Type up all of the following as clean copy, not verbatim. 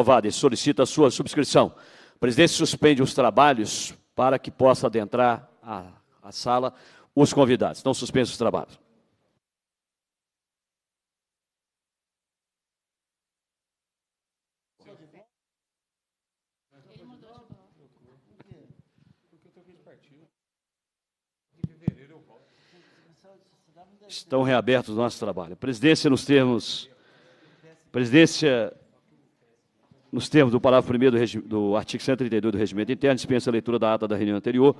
aprovada e solicito a sua subscrição. O presidente suspende os trabalhos para que possa adentrar a sala os convidados. Estão suspensos os trabalhos. Estão reabertos o nosso trabalho. Presidência, nos termos do parágrafo 1º do artigo 132 do Regimento Interno, dispensa a leitura da ata da reunião anterior,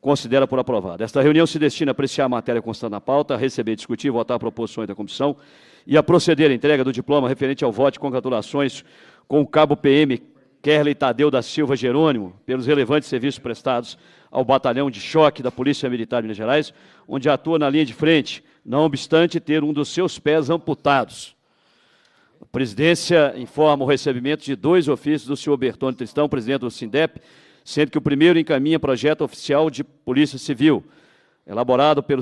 considera por aprovada. Esta reunião se destina a apreciar a matéria constante na pauta, a receber, discutir, votar proposições da comissão e a proceder à entrega do diploma referente ao voto de congratulações com o cabo PM Kerley Tadeu da Silva Jerônimo, pelos relevantes serviços prestados ao Batalhão de Choque da Polícia Militar de Minas Gerais, onde atua na linha de frente, não obstante ter um dos seus pés amputados. A presidência informa o recebimento de 2 ofícios do senhor Bertone Tristão, presidente do SINDEP, sendo que o primeiro encaminha projeto oficial de Polícia Civil, elaborado pelo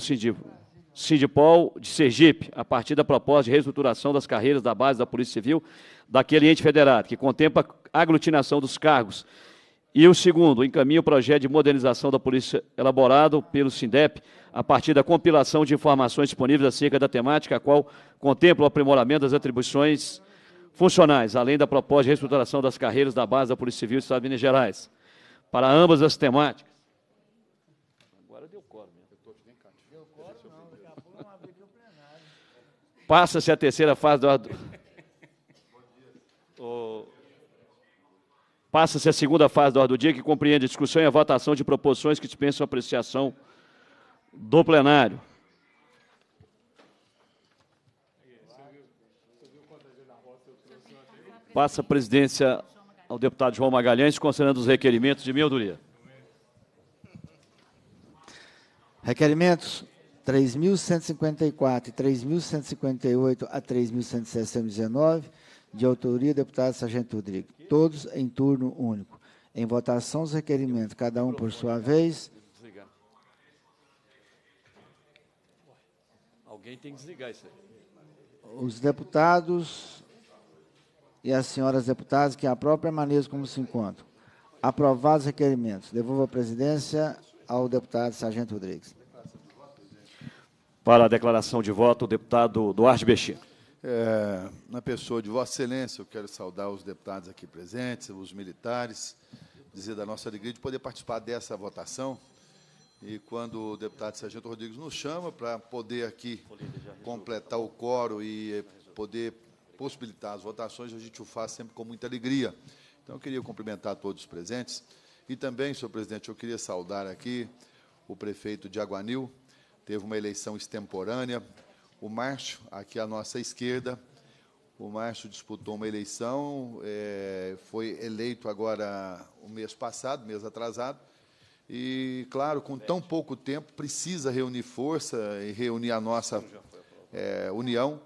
Sindipol de Sergipe, a partir da proposta de reestruturação das carreiras da base da Polícia Civil daquele ente federado, que contempla a aglutinação dos cargos. E o segundo, encaminha o projeto de modernização da Polícia, elaborado pelo SINDEP, a partir da compilação de informações disponíveis acerca da temática, a qual contempla o aprimoramento das atribuições funcionais, além da proposta de reestruturação das carreiras da base da Polícia Civil do Estado de Minas Gerais. Para ambas as temáticas, passa-se a terceira fase Passa-se a segunda fase da ordem do dia, que compreende a discussão e a votação de proposições que dispensam a apreciação do plenário. Passa a presidência ao deputado João Magalhães, considerando os requerimentos de minha autoria. Requerimentos 3.154 e 3.158 a 3.169, de autoria do deputado Sargento Rodrigues, todos em turno único. Em votação, os requerimentos, cada um por sua vez. Alguém tem que desligar isso aí. Os deputados e as senhoras deputadas que aprovam permaneçam como se encontram. Aprovados os requerimentos. Devolvo a presidência ao deputado Sargento Rodrigues. Para a declaração de voto, o deputado Duarte Bechir. Na pessoa de Vossa Excelência, eu quero saudar os deputados aqui presentes, os militares, dizer da nossa alegria de poder participar dessa votação. E quando o deputado Sargento Rodrigues nos chama para poder aqui completar o quórum e poder possibilitar as votações, a gente o faz sempre com muita alegria. Então, eu queria cumprimentar todos os presentes. E também, senhor presidente, eu queria saudar aqui o prefeito de Aguanil. Teve uma eleição extemporânea. O Márcio, aqui à nossa esquerda, o Márcio disputou uma eleição, foi eleito agora o mês passado, mês atrasado, e, claro, com tão pouco tempo, precisa reunir força e reunir a nossa união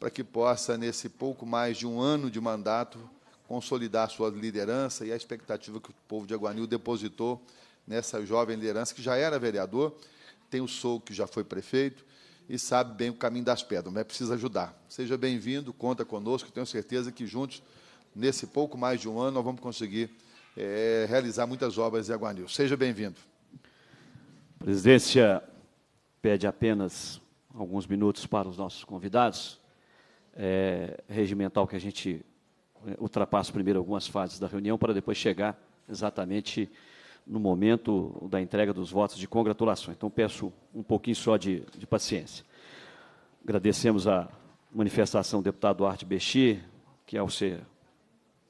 para que possa, nesse pouco mais de um ano de mandato, consolidar sua liderança e a expectativa que o povo de Aguanil depositou nessa jovem liderança, que já era vereador, tem o Sou, que já foi prefeito, e sabe bem o caminho das pedras, mas precisa ajudar. Seja bem-vindo, conta conosco, tenho certeza que juntos, nesse pouco mais de um ano, nós vamos conseguir realizar muitas obras em Aguanil. Seja bem-vindo. A presidência pede apenas alguns minutos para os nossos convidados. É regimental que a gente ultrapasse primeiro algumas fases da reunião para depois chegar exatamente no momento da entrega dos votos de congratulações. Então, peço um pouquinho só de paciência. Agradecemos a manifestação do deputado Duarte Bechir, que, ao ser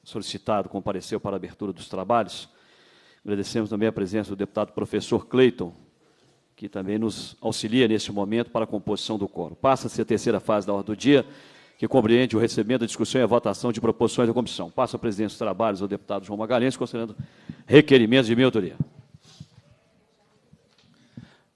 solicitado, compareceu para a abertura dos trabalhos. Agradecemos também a presença do deputado professor Cleiton, que também nos auxilia neste momento para a composição do quórum. Passa-se a terceira fase da ordem do dia, que compreende o recebimento, a discussão e a votação de proposições da comissão. Passo a presidência dos trabalhos ao deputado João Magalhães, considerando requerimentos de minha autoria.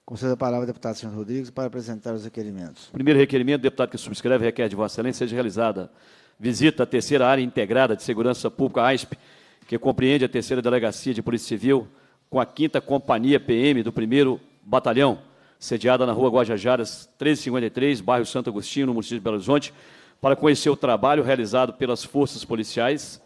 Concedo a palavra ao deputado Sargento Rodrigues para apresentar os requerimentos. Primeiro requerimento, o deputado que subscreve requer de Vossa Excelência seja realizada visita à terceira área integrada de segurança pública, AISP, que compreende a terceira delegacia de Polícia Civil com a 5ª Companhia PM do 1º Batalhão, sediada na rua Guajajaras, 1353, bairro Santo Agostinho, no município de Belo Horizonte, para conhecer o trabalho realizado pelas forças policiais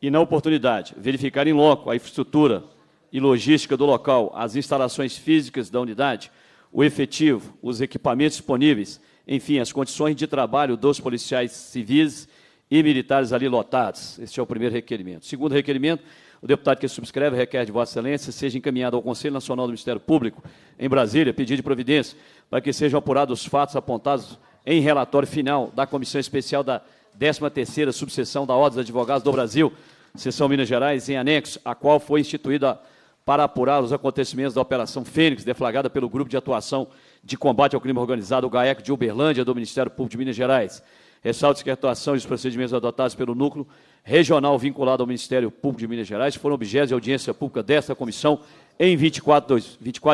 e, na oportunidade, verificar em loco a infraestrutura e logística do local, as instalações físicas da unidade, o efetivo, os equipamentos disponíveis, enfim, as condições de trabalho dos policiais civis e militares ali lotados. Este é o primeiro requerimento. Segundo requerimento, o deputado que subscreve requer de Vossa Excelência seja encaminhado ao Conselho Nacional do Ministério Público, em Brasília, pedido de providência, para que sejam apurados os fatos apontados em relatório final da Comissão Especial da 13ª Subseção da Ordem dos Advogados do Brasil, Seção Minas Gerais, em anexo, a qual foi instituída para apurar os acontecimentos da Operação Fênix, deflagrada pelo Grupo de Atuação de Combate ao Crime Organizado, o GAEC, de Uberlândia, do Ministério Público de Minas Gerais. Ressalta-se que a atuação e os procedimentos adotados pelo núcleo regional vinculado ao Ministério Público de Minas Gerais foram objeto de audiência pública desta comissão em 24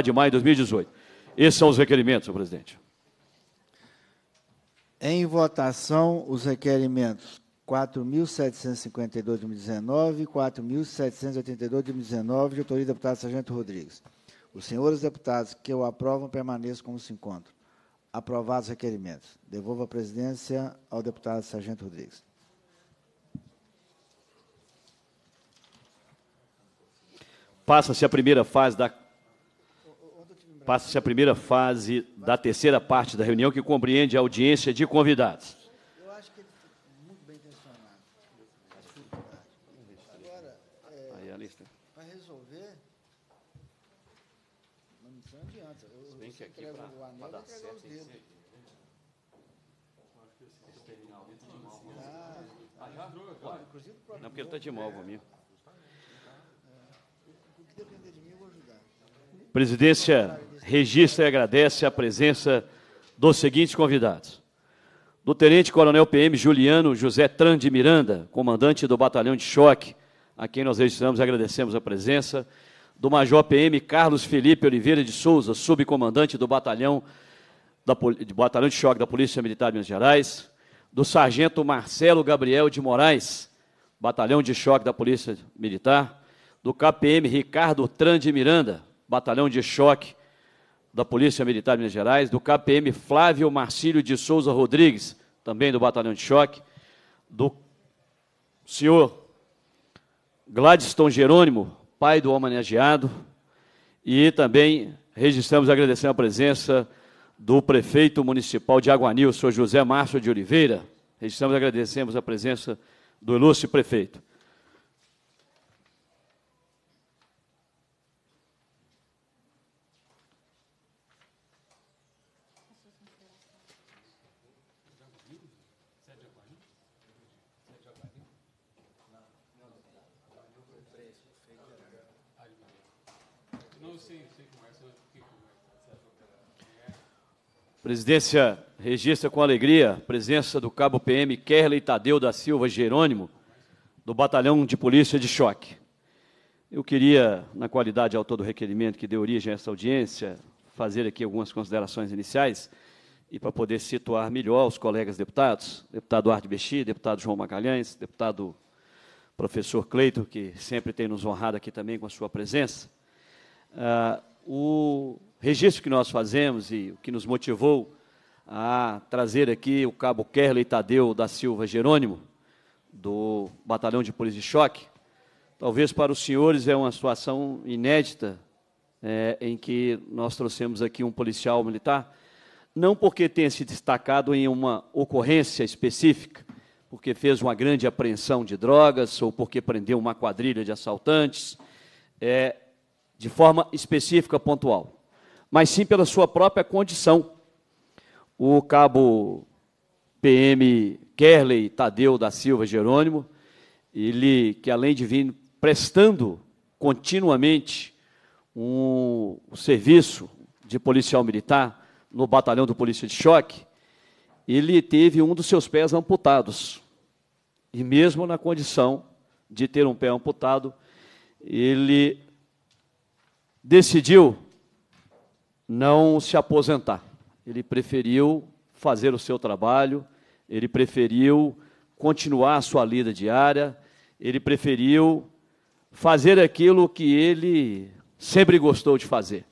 de maio de 2018. Esses são os requerimentos, senhor presidente. Em votação, os requerimentos 4.752 de 2019 e 4.782 de 2019, de autoria do deputado Sargento Rodrigues. Os senhores deputados que o aprovam permaneçam como se encontram. Aprovados os requerimentos. Devolvo a presidência ao deputado Sargento Rodrigues. Passa-se a primeira fase da terceira parte da reunião, que compreende a audiência de convidados. Não, porque ele está de mal comigo. O que depender de mim, eu vou ajudar. Presidência registra e agradece a presença dos seguintes convidados: do Tenente Coronel PM Juliano José Tran de Miranda, comandante do Batalhão de Choque, a quem nós registramos e agradecemos a presença; do Major PM Carlos Felipe Oliveira de Souza, subcomandante do Batalhão de Choque da Polícia Militar de Minas Gerais; do Sargento Marcelo Gabriel de Moraes, Batalhão de Choque da Polícia Militar; do KPM Ricardo Tran de Miranda, Batalhão de Choque da Polícia Militar de Minas Gerais; do KPM Flávio Marcílio de Souza Rodrigues, também do Batalhão de Choque; do senhor Gladstone Jerônimo, pai do homenageado, e também registramos e agradecemos a presença do prefeito municipal de Aguanil, senhor José Márcio de Oliveira. Registramos e agradecemos a presença do ilustre prefeito. Presidência registra com alegria a presença do Cabo PM Kerley Tadeu da Silva Jerônimo, do Batalhão de Polícia de Choque. Eu queria, na qualidade de autor do requerimento que deu origem a essa audiência, fazer aqui algumas considerações iniciais e para poder situar melhor os colegas deputados, deputado Duarte Bechir, deputado João Magalhães, deputado professor Cleiton, que sempre tem nos honrado aqui também com a sua presença. O registro que nós fazemos e o que nos motivou a trazer aqui o cabo Kerley Tadeu da Silva Jerônimo, do Batalhão de Polícia de Choque, talvez para os senhores é uma situação inédita, em que nós trouxemos aqui um policial militar, não porque tenha se destacado em uma ocorrência específica, porque fez uma grande apreensão de drogas ou porque prendeu uma quadrilha de assaltantes, de forma específica, pontual, mas sim pela sua própria condição. O cabo PM Kerley Tadeu da Silva Jerônimo, ele que além de vir prestando continuamente um serviço de policial militar no Batalhão do Polícia de Choque, ele teve um dos seus pés amputados. E mesmo na condição de ter um pé amputado, ele decidiu não se aposentar. Ele preferiu fazer o seu trabalho, ele preferiu continuar a sua lida diária, ele preferiu fazer aquilo que ele sempre gostou de fazer,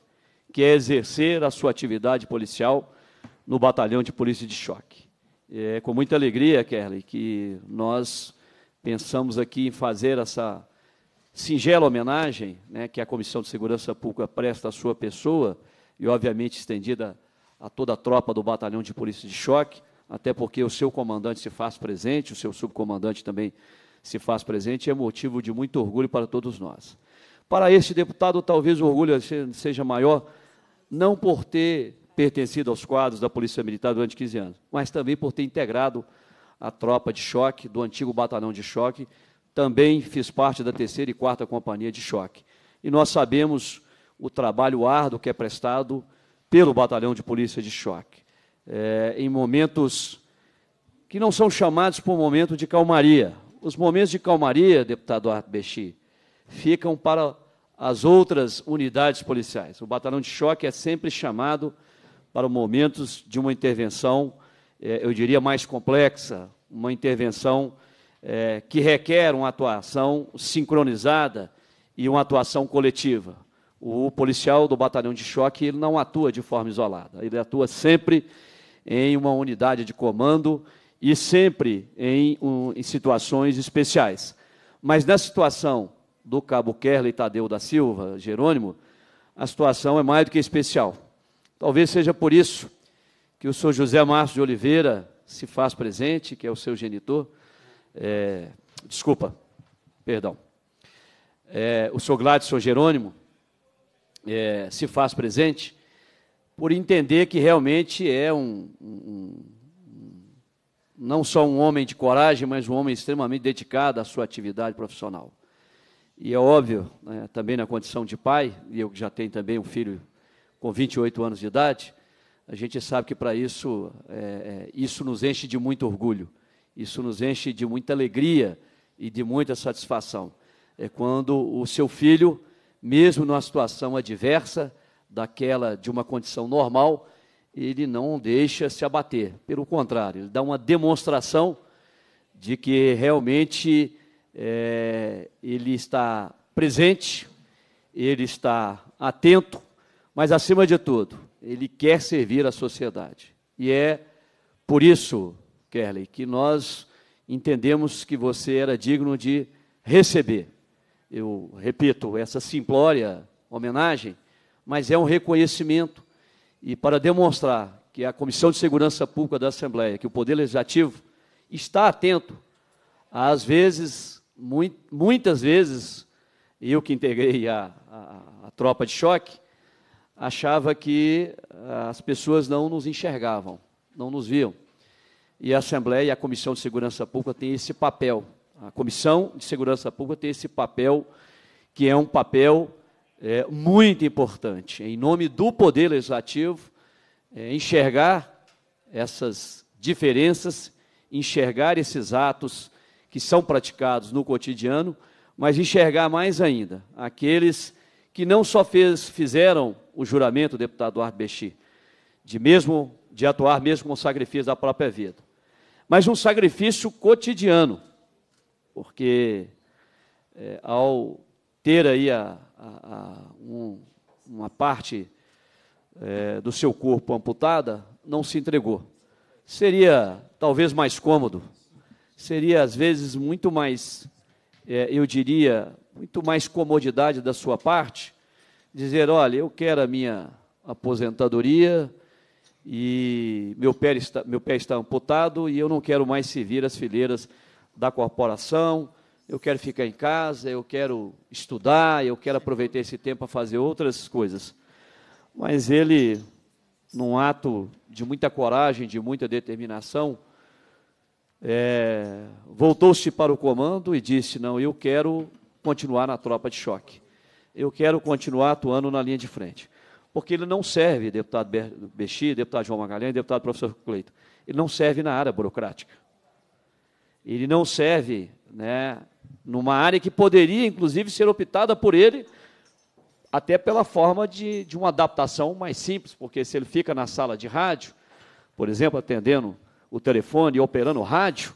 que é exercer a sua atividade policial no Batalhão de Polícia de Choque. É com muita alegria, Kerley, que nós Pensamos aqui em fazer essa singela homenagem, né, que a Comissão de Segurança Pública presta à sua pessoa, e, obviamente, estendida a toda a tropa do Batalhão de Polícia de Choque, até porque o seu comandante se faz presente, o seu subcomandante também se faz presente, e é motivo de muito orgulho para todos nós. Para este deputado, talvez o orgulho seja maior, não por ter pertencido aos quadros da Polícia Militar durante 15 anos, mas também por ter integrado a tropa de choque, do antigo Batalhão de Choque, também fiz parte da 3ª e 4ª Companhia de Choque. E nós sabemos o trabalho árduo que é prestado pelo Batalhão de Polícia de Choque, em momentos que não são chamados por momento de calmaria. Os momentos de calmaria, deputado Duarte Bechir, ficam para as outras unidades policiais. O Batalhão de Choque é sempre chamado para momentos de uma intervenção, eu diria, mais complexa, uma intervenção que requer uma atuação sincronizada e uma atuação coletiva. O policial do Batalhão de Choque ele não atua de forma isolada, ele atua sempre em uma unidade de comando e sempre em situações especiais. Mas na situação do cabo Kerley Tadeu da Silva Jerônimo, a situação é mais do que especial. Talvez seja por isso que o senhor José Márcio de Oliveira se faz presente, que é o seu genitor. O senhor Gladstone Jerônimo se faz presente por entender que realmente é não só um homem de coragem, mas um homem extremamente dedicado à sua atividade profissional. E é óbvio, né, também na condição de pai, e eu que já tenho também um filho com 28 anos de idade, a gente sabe que para isso, isso nos enche de muito orgulho, isso nos enche de muita alegria e de muita satisfação. É quando o seu filho, mesmo numa situação adversa, daquela de uma condição normal, ele não deixa se abater, pelo contrário, ele dá uma demonstração de que realmente ele está presente, ele está atento, mas, acima de tudo, ele quer servir à sociedade. E é por isso, Kerley, que nós entendemos que você era digno de receber. Eu repito, essa simplória homenagem, mas é um reconhecimento. E para demonstrar que a Comissão de Segurança Pública da Assembleia, que o Poder Legislativo está atento, às vezes, muitas vezes, eu que integrei a tropa de choque, achava que as pessoas não nos enxergavam, não nos viam. E a Assembleia e a Comissão de Segurança Pública têm esse papel. A Comissão de Segurança Pública tem esse papel, que é um papel muito importante, em nome do Poder Legislativo, enxergar essas diferenças, enxergar esses atos que são praticados no cotidiano, mas enxergar mais ainda aqueles que não só fizeram o juramento, deputado Duarte Bechir, de atuar mesmo com o sacrifício da própria vida, mas um sacrifício cotidiano, porque ao ter aí uma parte do seu corpo amputada, não se entregou. Seria talvez mais cômodo, seria às vezes muito mais, eu diria, muito mais comodidade da sua parte, dizer, olha, eu quero a minha aposentadoria e meu pé está amputado e eu não quero mais servir as fileiras da corporação, eu quero ficar em casa, eu quero estudar, eu quero aproveitar esse tempo para fazer outras coisas. Mas ele, num ato de muita coragem, de muita determinação, voltou-se para o comando e disse, não, eu quero continuar na tropa de choque. Eu quero continuar atuando na linha de frente. Porque ele não serve, deputado Bechir, deputado João Magalhães, deputado professor Cleiton, ele não serve na área burocrática. Ele não serve, né, numa área que poderia, inclusive, ser optada por ele, até pela forma de uma adaptação mais simples, porque se ele fica na sala de rádio, por exemplo, atendendo o telefone e operando o rádio,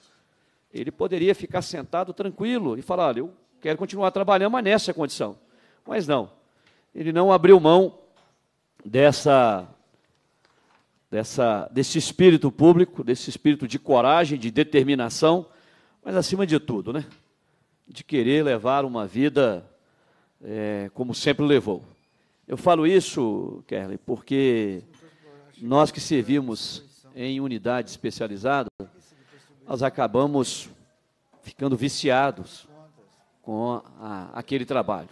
ele poderia ficar sentado tranquilo e falar, olha, eu quero continuar trabalhando, mas nessa condição. Mas não, ele não abriu mão desse espírito público, desse espírito de coragem, de determinação, mas acima de tudo, né? De querer levar uma vida como sempre levou. Eu falo isso, Kerley, porque nós que servimos em unidade especializada, nós acabamos ficando viciados com aquele trabalho.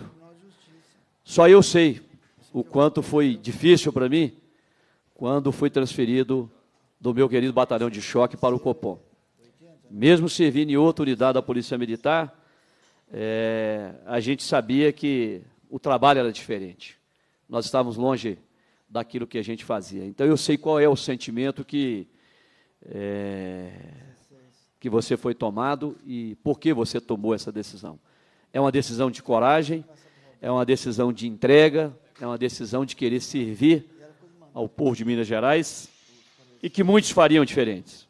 Só eu sei o quanto foi difícil para mim quando fui transferido do meu querido Batalhão de Choque para o Copom. Mesmo servindo em outra unidade da Polícia Militar, a gente sabia que o trabalho era diferente. Nós estávamos longe daquilo que a gente fazia. Então, eu sei qual é o sentimento que você foi tomado e por que você tomou essa decisão. É uma decisão de coragem, é uma decisão de entrega, é uma decisão de querer servir ao povo de Minas Gerais e que muitos fariam diferentes.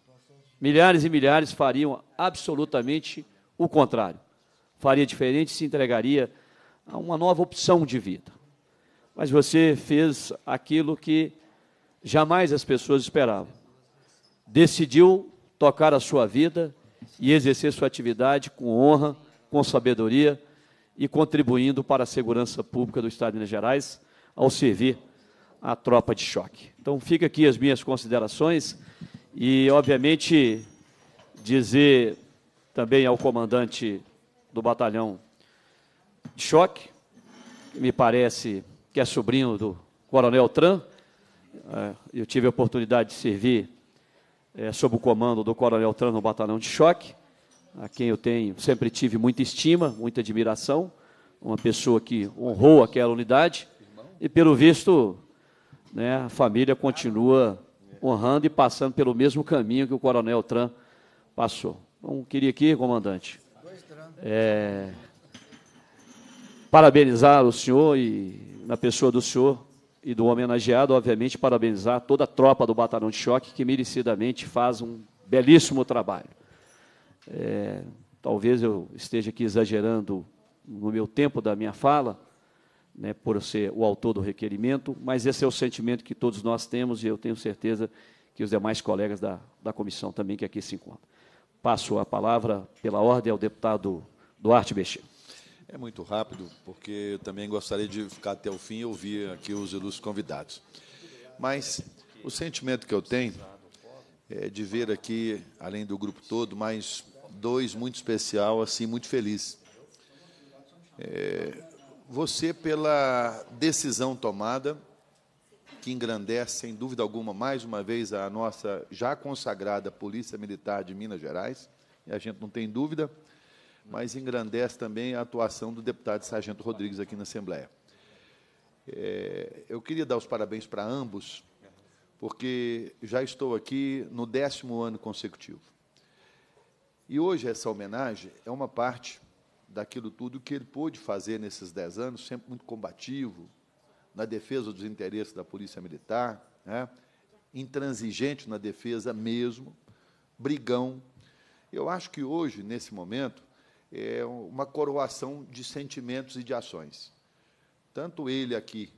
Milhares e milhares fariam absolutamente o contrário. Faria diferente, se entregaria a uma nova opção de vida. Mas você fez aquilo que jamais as pessoas esperavam. Decidiu tocar a sua vida e exercer sua atividade com honra, com sabedoria e contribuindo para a segurança pública do Estado de Minas Gerais ao servir a tropa de choque. Então, fica aqui as minhas considerações e, obviamente, dizer também ao comandante do Batalhão de Choque, que me parece que é sobrinho do Coronel Tran. Eu tive a oportunidade de servir sob o comando do Coronel Tran no Batalhão de Choque, a quem eu sempre tive muita estima, muita admiração, uma pessoa que honrou aquela unidade e, pelo visto, né, a família continua honrando e passando pelo mesmo caminho que o Coronel Tran passou. Então, queria aqui, comandante, parabenizar o senhor e, na pessoa do senhor e do homenageado, obviamente, parabenizar toda a tropa do Batalhão de Choque, que merecidamente faz um belíssimo trabalho. Talvez eu esteja aqui exagerando no meu tempo da minha fala, né, por ser o autor do requerimento, mas esse é o sentimento que todos nós temos e eu tenho certeza que os demais colegas da comissão também que aqui se encontram. Passo a palavra, pela ordem, ao deputado Duarte Bechir. É muito rápido, porque eu também gostaria de ficar até o fim e ouvir aqui os ilustres convidados. Mas o sentimento que eu tenho é de ver aqui, além do grupo todo, mais dois muito especial, assim, muito feliz. Você, pela decisão tomada, que engrandece, sem dúvida alguma, mais uma vez, a nossa já consagrada Polícia Militar de Minas Gerais, e a gente não tem dúvida, mas engrandece também a atuação do deputado Sargento Rodrigues aqui na Assembleia. Eu queria dar os parabéns para ambos, porque já estou aqui no 10º ano consecutivo. E hoje essa homenagem é uma parte daquilo tudo que ele pôde fazer nesses 10 anos, sempre muito combativo, na defesa dos interesses da Polícia Militar, né? Intransigente na defesa mesmo, brigão. Eu acho que hoje, nesse momento, é uma coroação de sentimentos e de ações. Tanto ele aqui,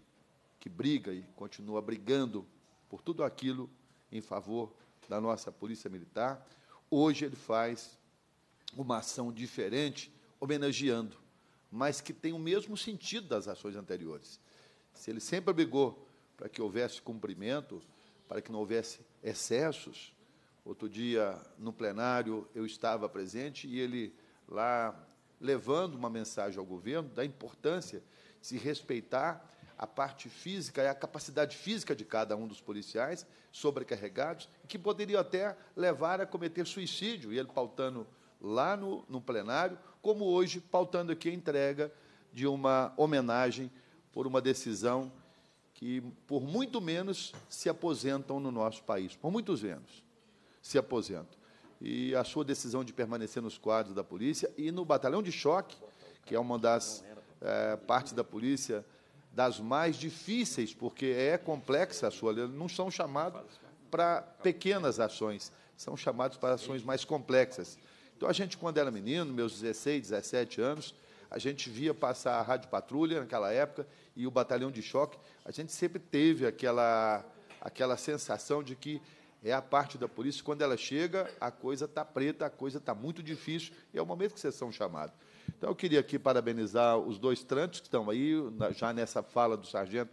que briga e continua brigando por tudo aquilo em favor da nossa Polícia Militar, hoje ele faz uma ação diferente, homenageando, mas que tem o mesmo sentido das ações anteriores. Se ele sempre brigou para que houvesse cumprimento, para que não houvesse excessos, outro dia, no plenário, eu estava presente e ele lá levando uma mensagem ao governo da importância de se respeitar a parte física e a capacidade física de cada um dos policiais sobrecarregados, que poderiam até levar a cometer suicídio, e ele pautando lá no plenário, como hoje, pautando aqui a entrega de uma homenagem por uma decisão que, por muito menos, se aposentam no nosso país, por muitos menos se aposentam. E a sua decisão de permanecer nos quadros da polícia e no Batalhão de Choque, que é uma das partes da polícia das mais difíceis, porque é complexa a sua lei, não são chamados para pequenas ações, são chamados para ações mais complexas. Então, a gente, quando era menino, meus 16, 17 anos, a gente via passar a Rádio Patrulha, naquela época, e o Batalhão de Choque, a gente sempre teve aquela sensação de que é a parte da polícia, quando ela chega, a coisa está preta, a coisa está muito difícil, e é o momento que vocês são chamados. Então, eu queria aqui parabenizar os dois trantes que estão aí, já nessa fala do sargento,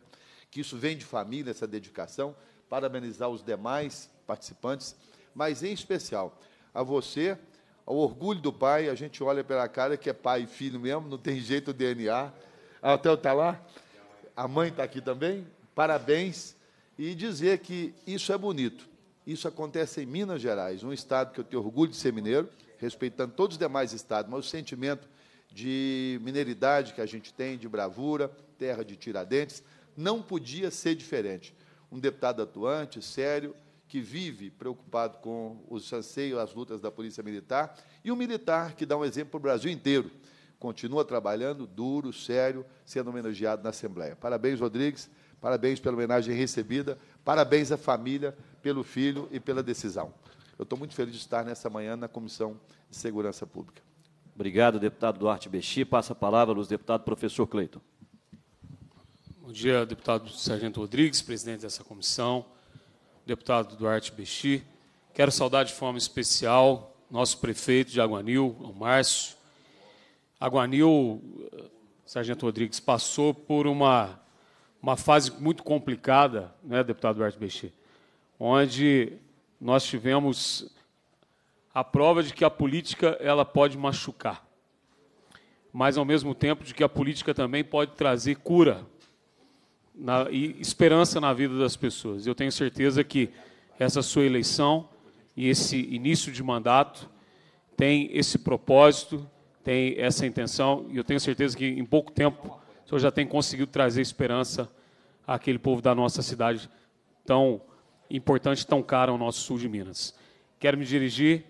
que isso vem de família, essa dedicação, parabenizar os demais participantes, mas, em especial, a você, ao orgulho do pai, a gente olha pela cara que é pai e filho mesmo, não tem jeito o DNA. A Hotel está lá, a mãe está aqui também, parabéns, e dizer que isso é bonito. Isso acontece em Minas Gerais, um estado que eu tenho orgulho de ser mineiro, respeitando todos os demais estados, mas o sentimento de mineridade que a gente tem, de bravura, terra de Tiradentes, não podia ser diferente. Um deputado atuante, sério, que vive preocupado com os anseios, as lutas da Polícia Militar, e um militar que dá um exemplo para o Brasil inteiro, continua trabalhando duro, sério, sendo homenageado na Assembleia. Parabéns, Rodrigues, parabéns pela homenagem recebida, parabéns à família, pelo filho e pela decisão. Eu estou muito feliz de estar nessa manhã na Comissão de Segurança Pública. Obrigado, deputado Duarte Bechir. Passa a palavra ao deputado professor Cleiton. Bom dia, deputado Sargento Rodrigues, presidente dessa comissão. Deputado Duarte Bechir, quero saudar de forma especial nosso prefeito de Aguanil, o Márcio. Aguanil, Sargento Rodrigues, passou por uma fase muito complicada, né, deputado Duarte Bechir, onde nós tivemos a prova de que a política ela pode machucar, mas, ao mesmo tempo, de que a política também pode trazer cura e esperança na vida das pessoas. Eu tenho certeza que essa sua eleição e esse início de mandato tem esse propósito, tem essa intenção, e eu tenho certeza que, em pouco tempo, o senhor já tem conseguido trazer esperança àquele povo da nossa cidade tão importante, tão cara ao nosso sul de Minas. Quero me dirigir,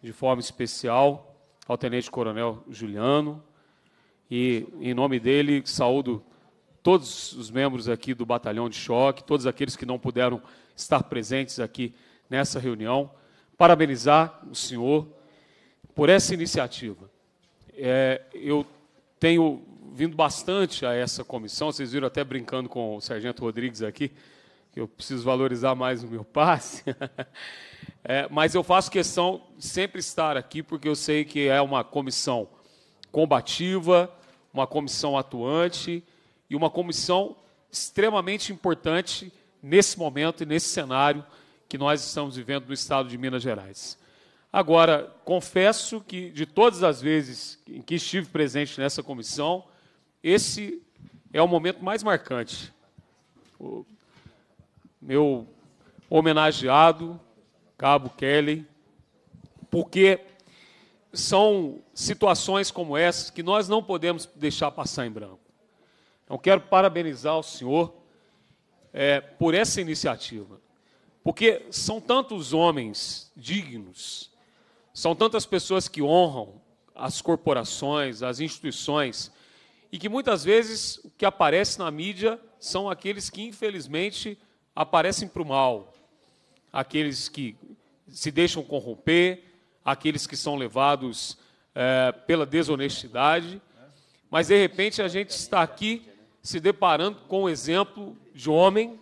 de forma especial, ao tenente-coronel Juliano, e, em nome dele, saúdo todos os membros aqui do Batalhão de Choque, todos aqueles que não puderam estar presentes aqui nessa reunião, parabenizar o senhor por essa iniciativa. Eu tenho vindo bastante a essa comissão, vocês viram até brincando com o sargento Rodrigues aqui, que eu preciso valorizar mais o meu passe, mas eu faço questão de sempre estar aqui, porque eu sei que é uma comissão combativa, uma comissão atuante, e uma comissão extremamente importante nesse momento e nesse cenário que nós estamos vivendo no estado de Minas Gerais. Agora, confesso que, de todas as vezes em que estive presente nessa comissão, esse é o momento mais marcante. O meu homenageado, Cabo Kerley, porque são situações como essa que nós não podemos deixar passar em branco. Então, quero parabenizar o senhor por essa iniciativa, porque são tantos homens dignos, são tantas pessoas que honram as corporações, as instituições, e que muitas vezes o que aparece na mídia são aqueles que, infelizmente, aparecem para o mal, aqueles que se deixam corromper, aqueles que são levados pela desonestidade, mas, de repente, a gente está aqui se deparando com o exemplo de homem,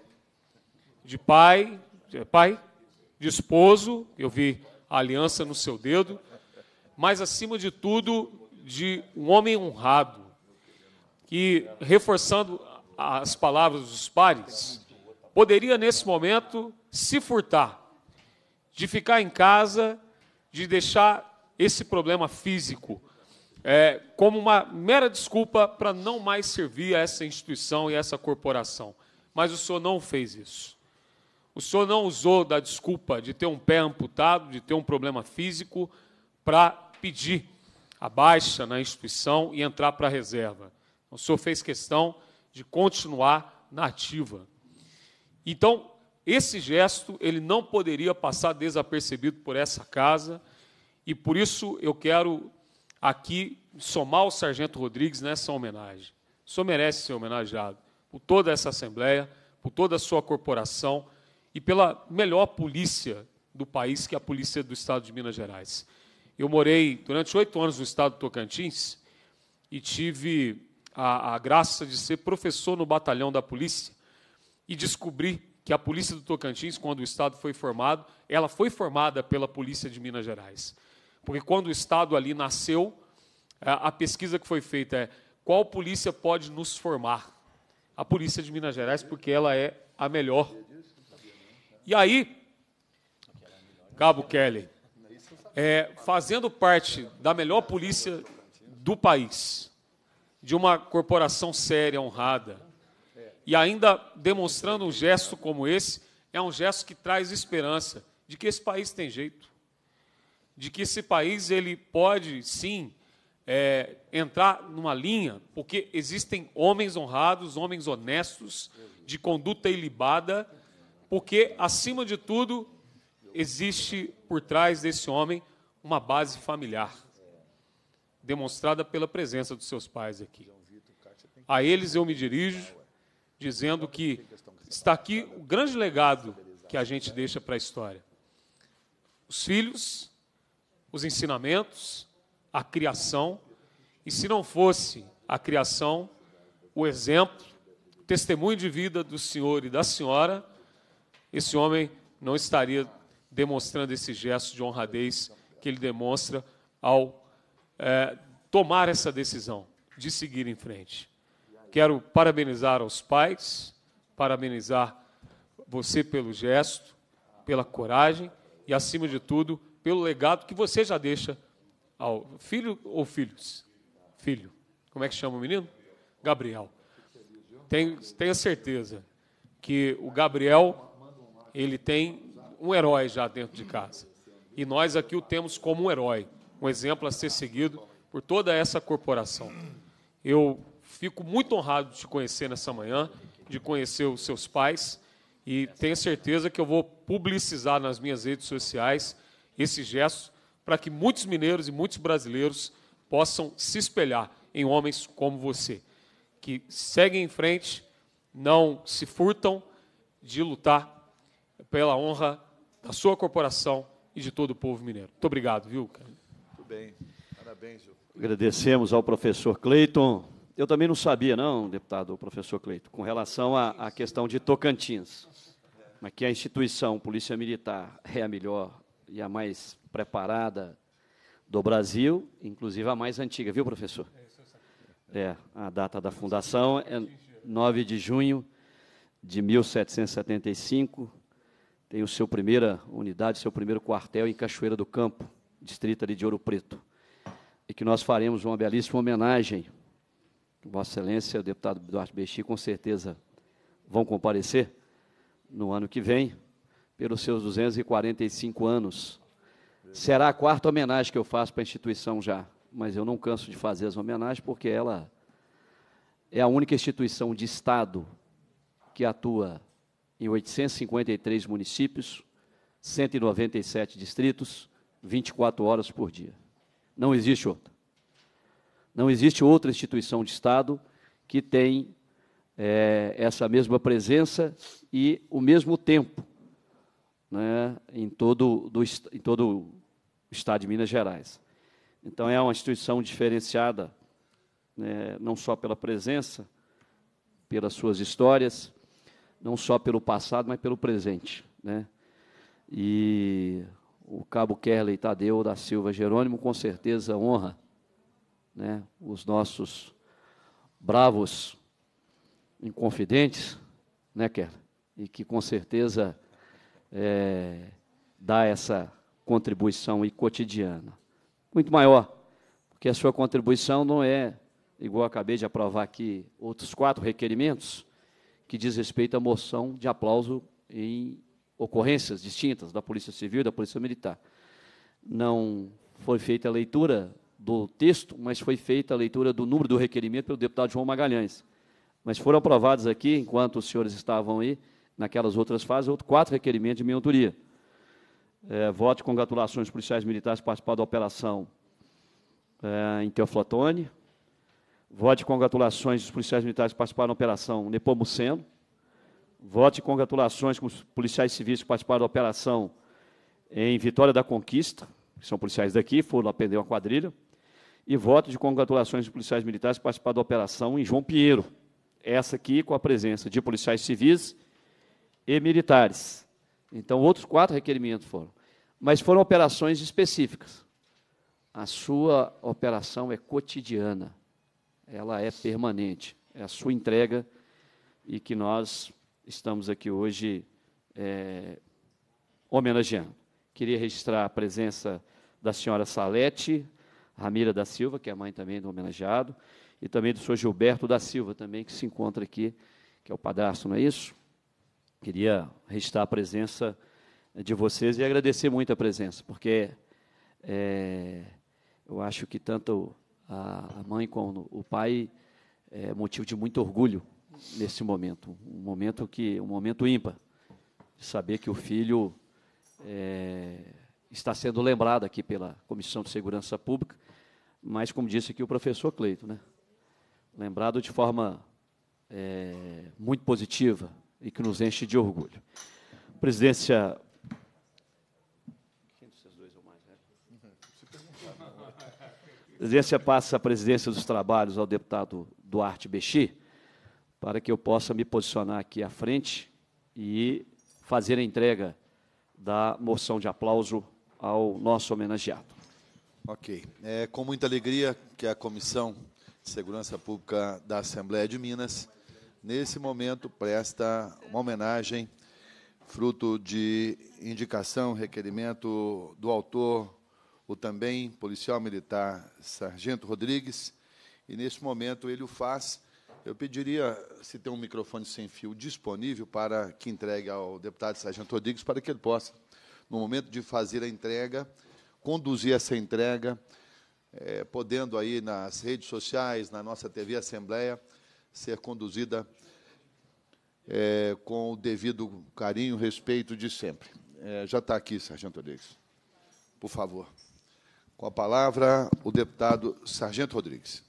de pai, de esposo, eu vi a aliança no seu dedo, mas, acima de tudo, de um homem honrado, que, reforçando as palavras dos pares, poderia, nesse momento, se furtar, de ficar em casa, de deixar esse problema físico como uma mera desculpa para não mais servir a essa instituição e a essa corporação. Mas o senhor não fez isso. O senhor não usou da desculpa de ter um pé amputado, de ter um problema físico, para pedir a baixa na instituição e entrar para a reserva. O senhor fez questão de continuar na ativa. Então, esse gesto ele não poderia passar desapercebido por essa casa, e, por isso, eu quero aqui somar o sargento Rodrigues nessa homenagem. O senhor merece ser homenageado por toda essa Assembleia, por toda a sua corporação e pela melhor polícia do país, que é a polícia do estado de Minas Gerais. Eu morei durante 8 anos no estado do Tocantins e tive a graça de ser professor no batalhão da polícia e descobri que a Polícia do Tocantins, quando o Estado foi formado, ela foi formada pela Polícia de Minas Gerais. Porque, quando o Estado ali nasceu, a pesquisa que foi feita é qual polícia pode nos formar? A Polícia de Minas Gerais, porque ela é a melhor. E aí, Cabo Kerley, fazendo parte da melhor polícia do país, de uma corporação séria, honrada, e ainda demonstrando um gesto como esse, é um gesto que traz esperança de que esse país tem jeito, de que esse país ele pode, sim, entrar numa linha, porque existem homens honrados, homens honestos, de conduta ilibada, porque, acima de tudo, existe por trás desse homem uma base familiar, demonstrada pela presença dos seus pais aqui. A eles eu me dirijo, dizendo que está aqui o grande legado que a gente deixa para a história. Os filhos, os ensinamentos, a criação, e, se não fosse a criação, o exemplo, o testemunho de vida do senhor e da senhora, esse homem não estaria demonstrando esse gesto de honradez que ele demonstra ao tomar essa decisão de seguir em frente. Quero parabenizar aos pais, parabenizar você pelo gesto, pela coragem e, acima de tudo, pelo legado que você já deixa ao filho ou filhos? Filho. Como é que chama o menino? Gabriel. Tenha certeza que o Gabriel ele tem um herói já dentro de casa. E nós aqui o temos como um herói, um exemplo a ser seguido por toda essa corporação. Eu fico muito honrado de te conhecer nessa manhã, de conhecer os seus pais, e tenho certeza que eu vou publicizar nas minhas redes sociais esse gesto para que muitos mineiros e muitos brasileiros possam se espelhar em homens como você, que seguem em frente, não se furtam de lutar pela honra da sua corporação e de todo o povo mineiro. Muito obrigado, viu, cara? Muito bem. Parabéns, Gil. Agradecemos ao professor Cleiton. Eu também não sabia, não, deputado, o professor Cleiton, com relação à questão de Tocantins, mas que a instituição Polícia Militar é a melhor e a mais preparada do Brasil, inclusive a mais antiga, viu, professor? A data da fundação é 9 de junho de 1775, tem o seu primeira unidade, seu primeiro quartel em Cachoeira do Campo, distrito ali de Ouro Preto, e que nós faremos uma belíssima homenagem. Vossa Excelência, o deputado Duarte Bechir, com certeza vão comparecer no ano que vem, pelos seus 245 anos. Será a quarta homenagem que eu faço para a instituição já, mas eu não canso de fazer as homenagens, porque ela é a única instituição de Estado que atua em 853 municípios, 197 distritos, 24 horas por dia. Não existe outra. Não existe outra instituição de Estado que tem essa mesma presença e o mesmo tempo, né, em todo o Estado de Minas Gerais. Então, é uma instituição diferenciada, né, não só pela presença, pelas suas histórias, não só pelo passado, mas pelo presente, né? E o Cabo Kerley Tadeu da Silva Jerônimo, com certeza, honra, né, os nossos bravos inconfidentes, né, Kerley? E que, com certeza, dá essa contribuição e cotidiana. Muito maior, porque a sua contribuição não é, igual eu acabei de aprovar aqui, outros 4 requerimentos, que diz respeito à moção de aplauso em ocorrências distintas da Polícia Civil e da Polícia Militar. Não foi feita a leitura do texto, mas foi feita a leitura do número do requerimento pelo deputado João Magalhães. Mas foram aprovados aqui, enquanto os senhores estavam aí, naquelas outras fases, outros 4 requerimentos de minha autoria. Voto de congratulações policiais militares participados da operação em Teoflotone. Voto de congratulações dos policiais militares que participaram da Operação Nepomuceno. Voto de congratulações com os policiais civis que participaram da Operação em Vitória da Conquista, que são policiais daqui, foram lá prender uma quadrilha. E voto de congratulações dos policiais militares que participaram da Operação em João Pinheiro. Essa aqui com a presença de policiais civis e militares. Então, outros 4 requerimentos foram. Mas foram operações específicas. A sua operação é cotidiana, ela é permanente, é a sua entrega, e que nós estamos aqui hoje homenageando. Queria registrar a presença da senhora Salete Ramira da Silva, que é a mãe também do homenageado, e também do senhor Gilberto da Silva, também, que se encontra aqui, que é o padrasto, não é isso? Queria registrar a presença de vocês e agradecer muito a presença, porque eu acho que tanto a mãe como o pai é motivo de muito orgulho nesse momento, um momento ímpar, de saber que o filho está sendo lembrado aqui pela Comissão de Segurança Pública, mas, como disse aqui o professor Cleiton, né, lembrado de forma muito positiva e que nos enche de orgulho. Presidência... A presidência passa a presidência dos trabalhos ao deputado Duarte Bechir, para que eu possa me posicionar aqui à frente e fazer a entrega da moção de aplauso ao nosso homenageado. Ok. É com muita alegria que a Comissão de Segurança Pública da Assembleia de Minas, nesse momento, presta uma homenagem, fruto de indicação, requerimento do autor, o também policial militar Sargento Rodrigues, e nesse momento ele o faz. Eu pediria, se tem um microfone sem fio disponível, para que entregue ao deputado Sargento Rodrigues, para que ele possa, no momento de fazer a entrega, conduzir essa entrega, podendo aí nas redes sociais, na nossa TV Assembleia, ser conduzida com o devido carinho e respeito de sempre. Já está aqui, Sargento Rodrigues. Por favor. Com a palavra, o deputado Sargento Rodrigues.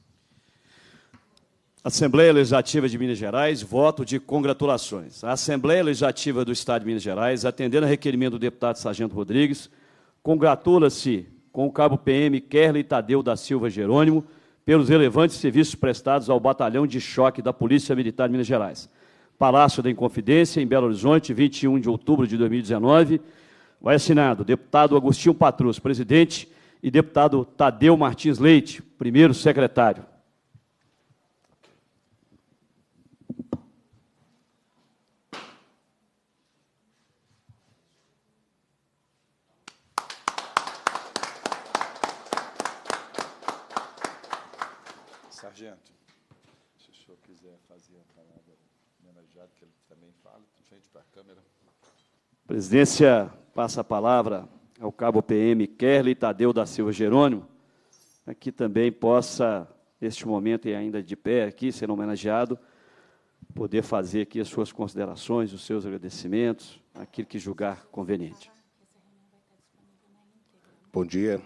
Assembleia Legislativa de Minas Gerais, voto de congratulações. A Assembleia Legislativa do Estado de Minas Gerais, atendendo a requerimento do deputado Sargento Rodrigues, congratula-se com o cabo PM Kerley Tadeu da Silva Jerônimo pelos relevantes serviços prestados ao Batalhão de Choque da Polícia Militar de Minas Gerais. Palácio da Inconfidência, em Belo Horizonte, 21 de outubro de 2019. Vai assinado deputado Agostinho Patrus, presidente, e deputado Tadeu Martins Leite, primeiro secretário. Sargento, se o senhor quiser fazer a palavra homenageada, que ele também fala, frente para a câmera. Presidência, passa a palavra ao cabo PM Kerley Tadeu da Silva Jerônimo, aqui também possa, neste momento, e ainda de pé aqui, sendo homenageado, poder fazer aqui as suas considerações, os seus agradecimentos, aquilo que julgar conveniente. Bom dia.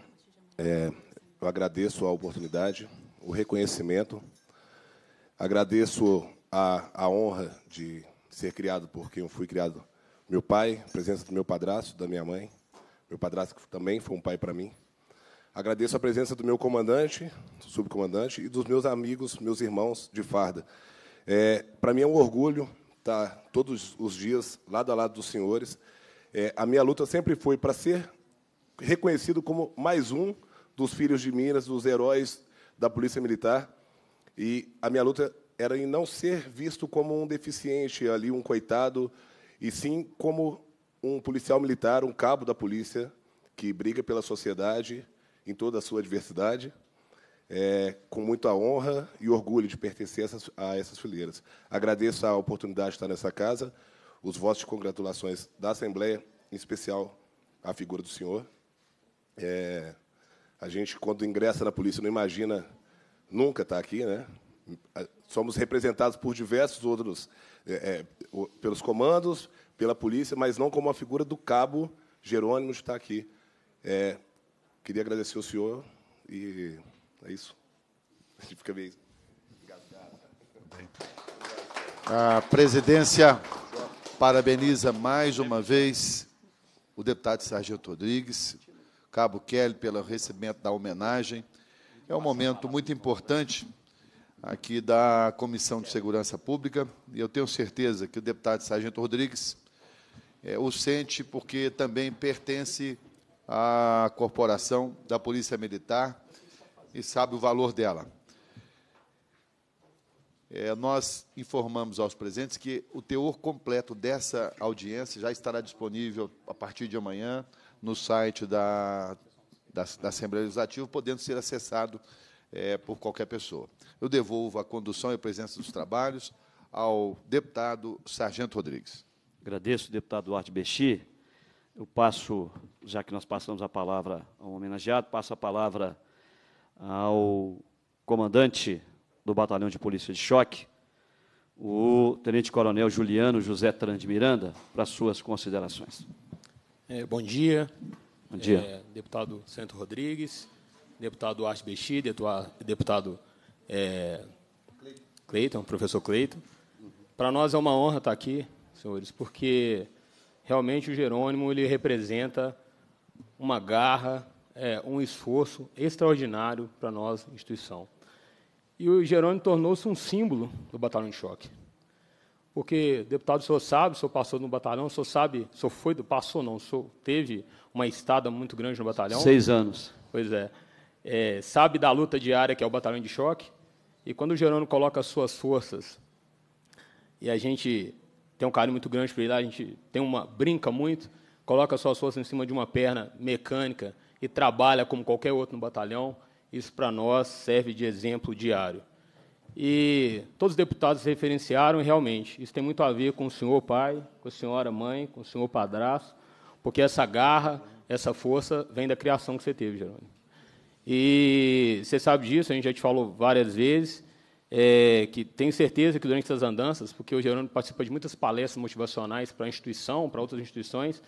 Eu agradeço a oportunidade, o reconhecimento, agradeço a honra de ser criado por quem eu fui criado, meu pai, a presença do meu padrasto, da minha mãe, meu padrasto que também foi um pai para mim. Agradeço a presença do meu comandante, subcomandante, e dos meus amigos, meus irmãos de farda. Para mim é um orgulho estar todos os dias lado a lado dos senhores. A minha luta sempre foi para ser reconhecido como mais um dos filhos de Minas, dos heróis da Polícia Militar. E a minha luta era em não ser visto como um deficiente ali, um coitado, e sim como um policial militar, um cabo da polícia, que briga pela sociedade em toda a sua diversidade, com muita honra e orgulho de pertencer a essas fileiras. Agradeço a oportunidade de estar nessa casa, os votos de congratulações da Assembleia, em especial à figura do senhor. A gente, quando ingressa na polícia, não imagina nunca estar aqui, né? Somos representados por diversos outros, pelos comandos, pela polícia, mas não como a figura do cabo Jerônimo está aqui. Queria agradecer ao senhor e é isso. A gente fica meio engasgado. A presidência parabeniza mais uma vez o deputado Sargento Rodrigues, cabo Kerley, pelo recebimento da homenagem. É um momento muito importante aqui da Comissão de Segurança Pública, e eu tenho certeza que o deputado Sargento Rodrigues o CENTE, porque também pertence à corporação da Polícia Militar e sabe o valor dela. Nós informamos aos presentes que o teor completo dessa audiência já estará disponível a partir de amanhã no site da Assembleia Legislativa, podendo ser acessado por qualquer pessoa. Eu devolvo a condução e a presença dos trabalhos ao deputado Sargento Rodrigues. Agradeço, deputado Duarte Bechir. Eu passo, já que nós passamos a palavra ao homenageado, passo a palavra ao comandante do Batalhão de Polícia de Choque, o tenente-coronel Juliano José Tran de Miranda, para suas considerações. Bom dia. Bom dia. Deputado Sargento Rodrigues, deputado Duarte Bechir, deputado Cleiton, professor Cleiton. Para nós é uma honra estar aqui, senhores, porque realmente o Jerônimo ele representa uma garra, um esforço extraordinário para nós, instituição. E o Jerônimo tornou-se um símbolo do Batalhão de Choque. Porque, deputado, o senhor sabe, o senhor passou no batalhão, o senhor sabe, o senhor foi, passou não, o senhor teve uma estada muito grande no batalhão. 6 anos. Pois é. Sabe da luta diária que é o Batalhão de Choque. E quando o Jerônimo coloca as suas forças, e a gente tem um carinho muito grande por ele, a gente tem uma, brinca muito, coloca as suas forças em cima de uma perna mecânica e trabalha como qualquer outro no batalhão, isso, para nós, serve de exemplo diário. E todos os deputados referenciaram, e realmente, isso tem muito a ver com o senhor pai, com a senhora mãe, com o senhor padrasto, porque essa garra, essa força, vem da criação que você teve, Jerônimo. E você sabe disso, a gente já te falou várias vezes, que tenho certeza que durante essas andanças, porque o Jerônimo participa de muitas palestras motivacionais para a instituição, para outras instituições,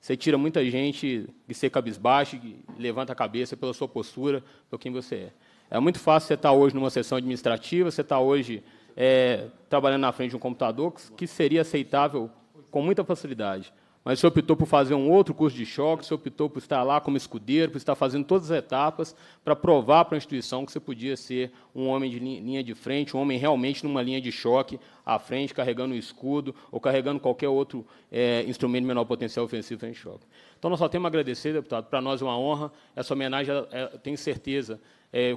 você tira muita gente de ser cabisbaixo, e levanta a cabeça pela sua postura, por quem você é. É muito fácil você estar hoje numa sessão administrativa, você estar hoje trabalhando na frente de um computador, que seria aceitável com muita facilidade. Mas o senhor optou por fazer um outro curso de choque, o senhor optou por estar lá como escudeiro, por estar fazendo todas as etapas para provar para a instituição que você podia ser um homem de linha de frente, um homem realmente numa linha de choque, à frente, carregando o escudo ou carregando qualquer outro instrumento de menor potencial ofensivo frente ao choque. Então, nós só temos a agradecer, deputado. Para nós é uma honra. Essa homenagem, tenho certeza,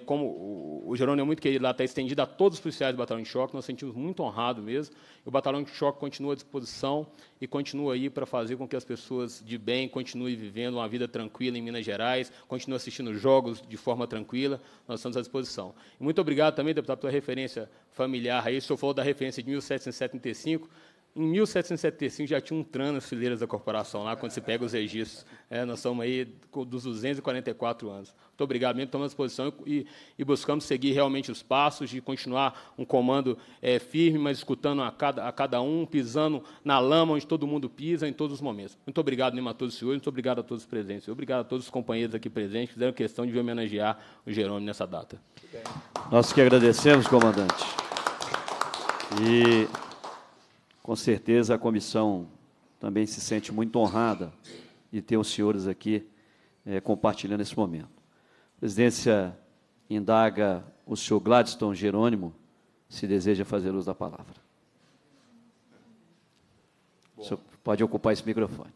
como o Jerônimo é muito querido lá, está estendido a todos os policiais do Batalhão de Choque, nós sentimos muito honrado mesmo. O Batalhão de Choque continua à disposição e continua aí para fazer com que as pessoas de bem continuem vivendo uma vida tranquila em Minas Gerais, continuem assistindo jogos de forma tranquila, nós estamos à disposição. E muito obrigado também, deputado, pela referência familiar aí. O senhor falou da referência de 1775, Em 1775 já tinha um Tran nas fileiras da corporação, lá quando se pega os registros. Nós estamos aí dos 244 anos. Muito obrigado, mesmo, estamos à disposição e buscamos seguir realmente os passos de continuar um comando firme, mas escutando a cada um, pisando na lama onde todo mundo pisa em todos os momentos. Muito obrigado mesmo a todos os senhores, muito obrigado a todos os presentes. Obrigado a todos os companheiros aqui presentes que fizeram questão de homenagear o Jerônimo nessa data. Nós que agradecemos, comandante. E com certeza a comissão também se sente muito honrada de ter os senhores aqui compartilhando esse momento. A presidência indaga o senhor Gladstone Jerônimo, se deseja fazer uso da palavra. Bom, o senhor pode ocupar esse microfone.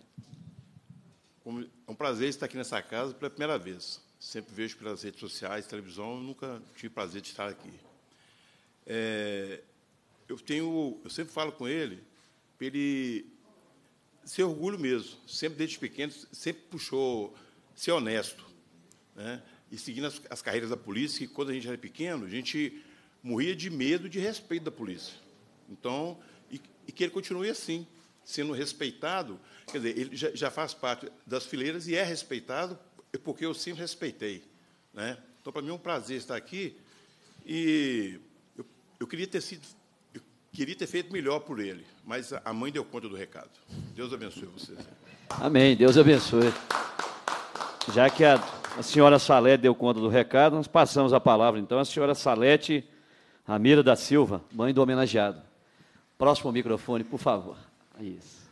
É um prazer estar aqui nessa casa pela primeira vez. Sempre vejo pelas redes sociais, televisão, nunca tive prazer de estar aqui. Eu sempre falo com ele, para ele ser orgulho mesmo. Sempre, desde pequeno, sempre puxou ser honesto, né? E seguindo as carreiras da polícia, que, quando a gente era pequeno, a gente morria de medo e de respeito da polícia. Então, e que ele continue assim, sendo respeitado. Quer dizer, ele já faz parte das fileiras e é respeitado, porque eu sempre respeitei, né? Então, para mim, é um prazer estar aqui. E eu queria ter feito melhor por ele, mas a mãe deu conta do recado. Deus abençoe vocês. Amém, Deus abençoe. Já que a senhora Salete deu conta do recado, nós passamos a palavra, então, à senhora Salete Ramira da Silva, mãe do homenageado. Próximo microfone, por favor. Isso.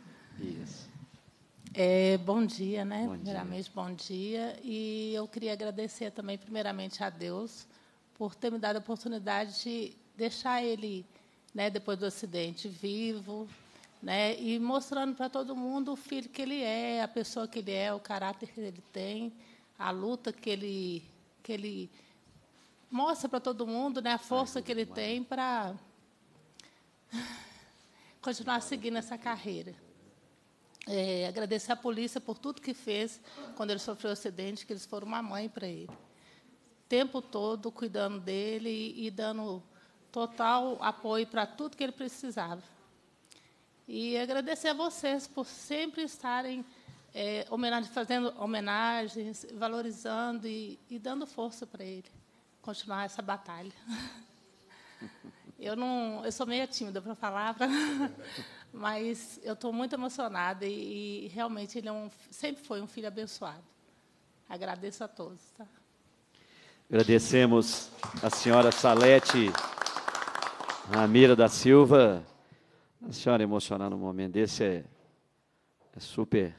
Bom dia, né? Bom dia. Primeiramente, bom dia. E eu queria agradecer também, primeiramente, a Deus, por ter me dado a oportunidade de deixar ele, né, depois do acidente, vivo, né, e mostrando para todo mundo o filho que ele é, a pessoa que ele é, o caráter que ele tem, a luta que ele mostra para todo mundo, né, a força que ele tem para continuar seguindo essa carreira. Agradecer à polícia por tudo que fez quando ele sofreu o acidente, que eles foram uma mãe para ele. O tempo todo cuidando dele e dando total apoio para tudo que ele precisava. E agradecer a vocês por sempre estarem fazendo homenagens, valorizando e dando força para ele continuar essa batalha. Eu sou meio tímida para falar, mas eu estou muito emocionada e realmente ele sempre foi um filho abençoado. Agradeço a todos. Tá? Agradecemos a senhora Salete Ramira da Silva. A senhora emocionar num momento desse é super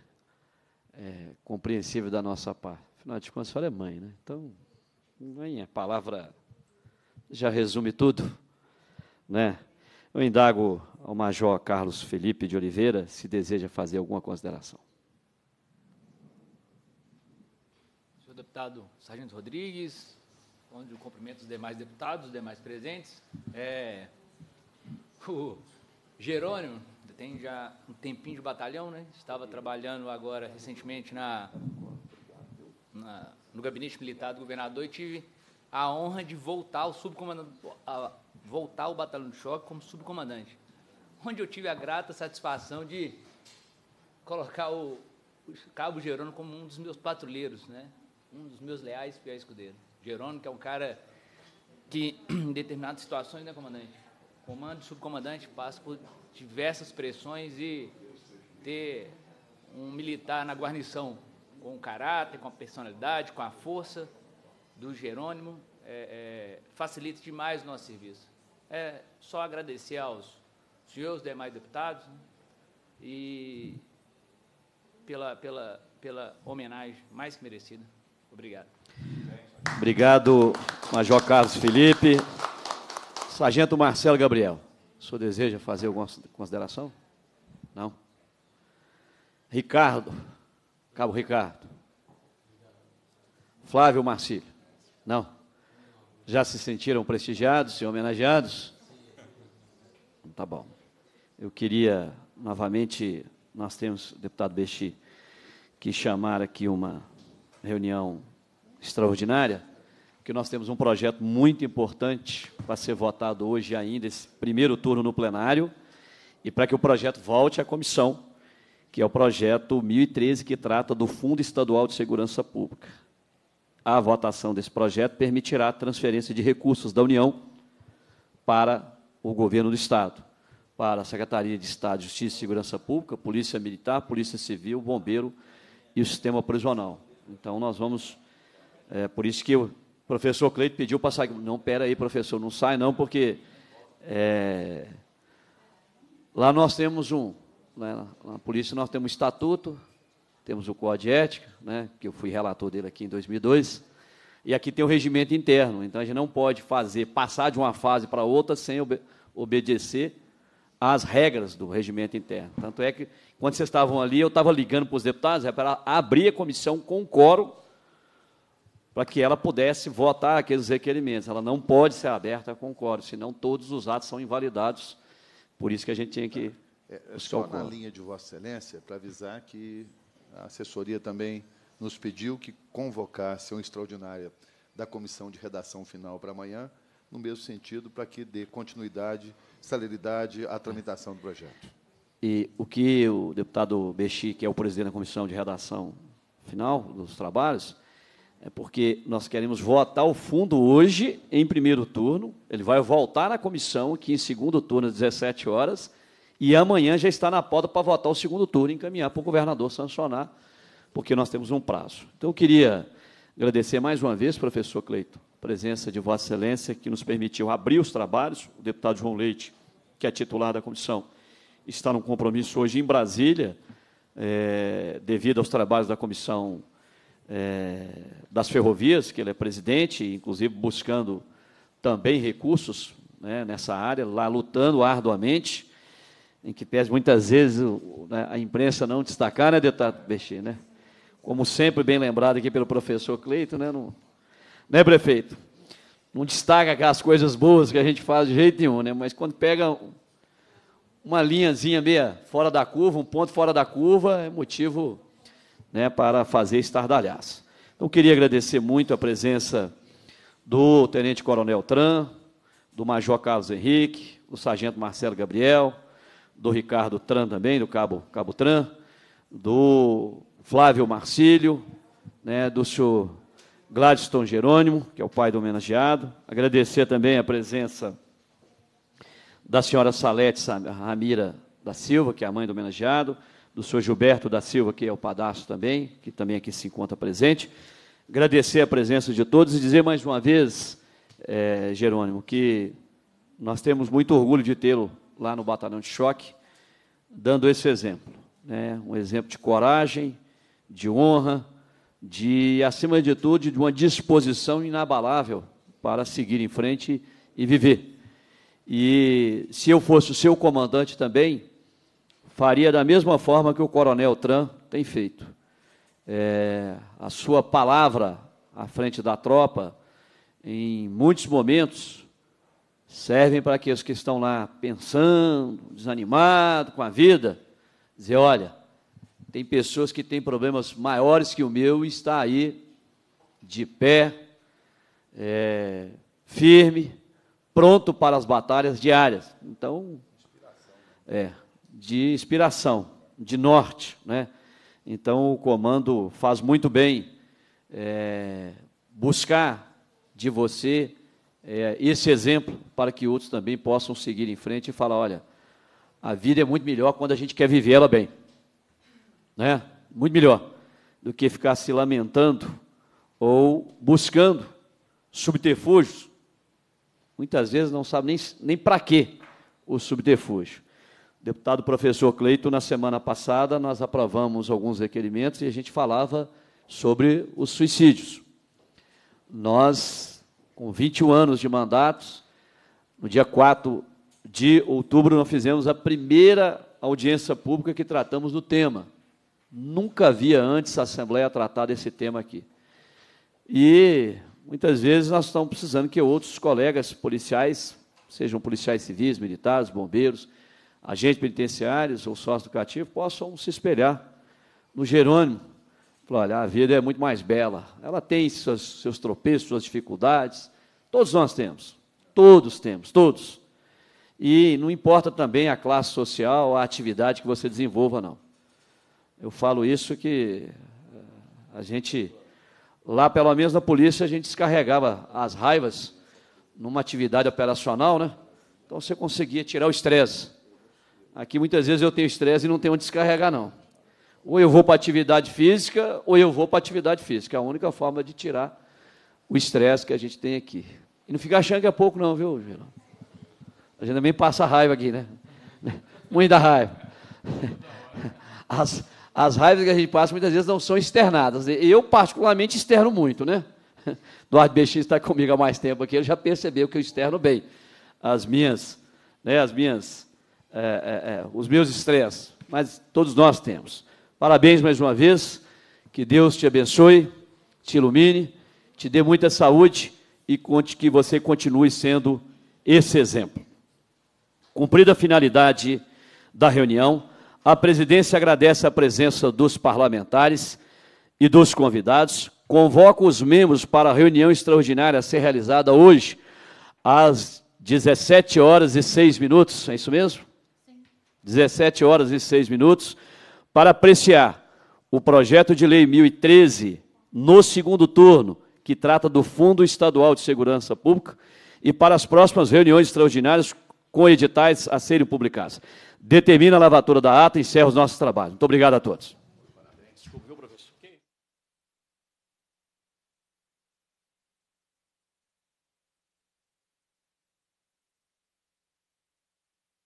compreensível da nossa parte. Afinal de contas, a senhora é mãe, né? Então, mãe, a palavra já resume tudo, né? Eu indago ao Major Carlos Felipe de Oliveira se deseja fazer alguma consideração. Senhor deputado Sargento Rodrigues, onde eu cumprimento os demais deputados, os demais presentes. O Jerônimo tem já um tempinho de batalhão, né? Estava trabalhando agora recentemente no gabinete militar do governador e tive a honra de voltar ao subcomandante, voltar ao Batalhão de Choque como subcomandante, onde eu tive a grata satisfação de colocar o cabo Jerônimo como um dos meus patrulheiros, né? Um dos meus leais e fiéis escudeiros. Jerônimo, que é um cara que, em determinadas situações, né, comandante? Comando e subcomandante passa por diversas pressões e ter um militar na guarnição com o caráter, com a personalidade, com a força do Jerônimo facilita demais o nosso serviço. Só agradecer aos senhores, demais deputados, né, e pela homenagem mais que merecida. Obrigado. Obrigado, Major Carlos Felipe. Sargento Marcelo Gabriel, o senhor deseja fazer alguma consideração? Não? Ricardo, Cabo Ricardo. Flávio Marcílio, não? Já se sentiram prestigiados e homenageados? Tá bom. Eu queria, novamente, nós temos, deputado Bechir, que chamar aqui uma reunião extraordinária, que nós temos um projeto muito importante para ser votado hoje ainda, esse primeiro turno no plenário, e para que o projeto volte à comissão, que é o projeto 1013, que trata do Fundo Estadual de Segurança Pública. A votação desse projeto permitirá a transferência de recursos da União para o governo do Estado, para a Secretaria de Estado de Justiça e Segurança Pública, Polícia Militar, Polícia Civil, Bombeiro e o Sistema Prisional. Então, nós vamos... por isso que o professor Cleiton pediu para sair. Não, pera aí, professor, não sai não, porque lá nós temos na polícia nós temos um estatuto, temos o Código de Ética, né, que eu fui relator dele aqui em 2002, e aqui tem o regimento interno. Então, a gente não pode passar de uma fase para outra sem obedecer às regras do regimento interno. Tanto é que, quando vocês estavam ali, eu estava ligando para os deputados para abrir a comissão com o quórum, para que ela pudesse votar aqueles requerimentos. Ela não pode ser aberta com o quórum, senão todos os atos são invalidados. Por isso que a gente tinha que... Só na linha de Vossa Excelência, para avisar que a assessoria também nos pediu que convocasse uma extraordinária da comissão de redação final para amanhã, no mesmo sentido, para que dê continuidade, celeridade à tramitação do projeto. E o que o deputado Bechir, que é o presidente da comissão de redação final dos trabalhos, é porque nós queremos votar o fundo hoje, em primeiro turno. Ele vai voltar à comissão, que em segundo turno, às 17 horas, e amanhã já está na pauta para votar o segundo turno, encaminhar para o governador sancionar, porque nós temos um prazo. Então, eu queria agradecer mais uma vez, professor Cleiton, a presença de Vossa Excelência, que nos permitiu abrir os trabalhos. O deputado João Leite, que é titular da comissão, está num compromisso hoje em Brasília, devido aos trabalhos da comissão das ferrovias, que ele é presidente, inclusive buscando também recursos, né, nessa área, lá lutando arduamente. em que pese muitas vezes a imprensa não destacar, né, deputado Bechir, né? Como sempre, bem lembrado aqui pelo professor Cleiton, né, né, prefeito? Não destaca aquelas coisas boas que a gente faz de jeito nenhum, né? Mas quando pega uma linhazinha meia fora da curva, um ponto fora da curva, é motivo, né, para fazer estardalhaço. Então, queria agradecer muito a presença do Tenente Coronel Tran, do Major Carlos Henrique, do Sargento Marcelo Gabriel, do Ricardo Tran também, do Cabo Tran, do Flávio Marcílio, né, do senhor Gladstone Jerônimo, que é o pai do homenageado. Agradecer também a presença da senhora Salete Ramira da Silva, que é a mãe do homenageado, do senhor Gilberto da Silva, que é o padastro também, que também aqui se encontra presente. Agradecer a presença de todos e dizer mais uma vez, Jerônimo, que nós temos muito orgulho de tê-lo lá no Batalhão de Choque, dando esse exemplo, né? Um exemplo de coragem, de honra, de, acima de tudo, de uma disposição inabalável para seguir em frente e viver. E se eu fosse o seu comandante também, faria da mesma forma que o Coronel Tran tem feito. A sua palavra à frente da tropa, em muitos momentos, servem para aqueles que estão lá pensando, desanimados com a vida, dizer, olha, tem pessoas que têm problemas maiores que o meu e está aí de pé, firme, pronto para as batalhas diárias. Então, de inspiração, de norte, né? Então, o comando faz muito bem buscar de você esse exemplo para que outros também possam seguir em frente e falar, olha, a vida é muito melhor quando a gente quer viver ela bem. Né? Muito melhor do que ficar se lamentando ou buscando subterfúgios. Muitas vezes não sabe nem para quê o subterfúgio. Deputado professor Cleiton, na semana passada, nós aprovamos alguns requerimentos e a gente falava sobre os suicídios. Nós, com 21 anos de mandatos, no dia 4 de outubro, nós fizemos a primeira audiência pública que tratamos do tema. Nunca havia antes a Assembleia tratar desse tema aqui. E, muitas vezes, nós estamos precisando que outros colegas policiais, sejam policiais civis, militares, bombeiros, agentes penitenciários ou sócio educativo, possam se espelhar no Jerônimo. Falar, olha, a vida é muito mais bela. Ela tem seus tropeços, suas dificuldades. Todos nós temos. Todos temos, todos. E não importa também a classe social, a atividade que você desenvolva, não. Eu falo isso que a gente, lá pelo menos na polícia, a gente descarregava as raivas numa atividade operacional, né? Então você conseguia tirar o estresse. Aqui muitas vezes eu tenho estresse e não tenho onde descarregar, não. Ou eu vou para atividade física, ou eu vou para atividade física. É a única forma de tirar o estresse que a gente tem aqui. E não fica achando que é pouco, não, viu, Geraldo? A gente também passa raiva aqui, né? Muita raiva. As raivas que a gente passa, muitas vezes, não são externadas. Eu, particularmente, externo muito, né? Duarte Bechir está comigo há mais tempo aqui, ele já percebeu que eu externo bem as minhas, né, os meus estresses, mas todos nós temos. Parabéns mais uma vez, que Deus te abençoe, te ilumine, te dê muita saúde e conte que você continue sendo esse exemplo. Cumprida a finalidade da reunião, a presidência agradece a presença dos parlamentares e dos convidados. Convoca os membros para a reunião extraordinária a ser realizada hoje, às 17h06, é isso mesmo? Sim. 17h06, para apreciar o projeto de lei 1013, no segundo turno, que trata do Fundo Estadual de Segurança Pública, e para as próximas reuniões extraordinárias com editais a serem publicados. Determina a lavatura da ata e encerra os nossos trabalhos. Muito obrigado a todos.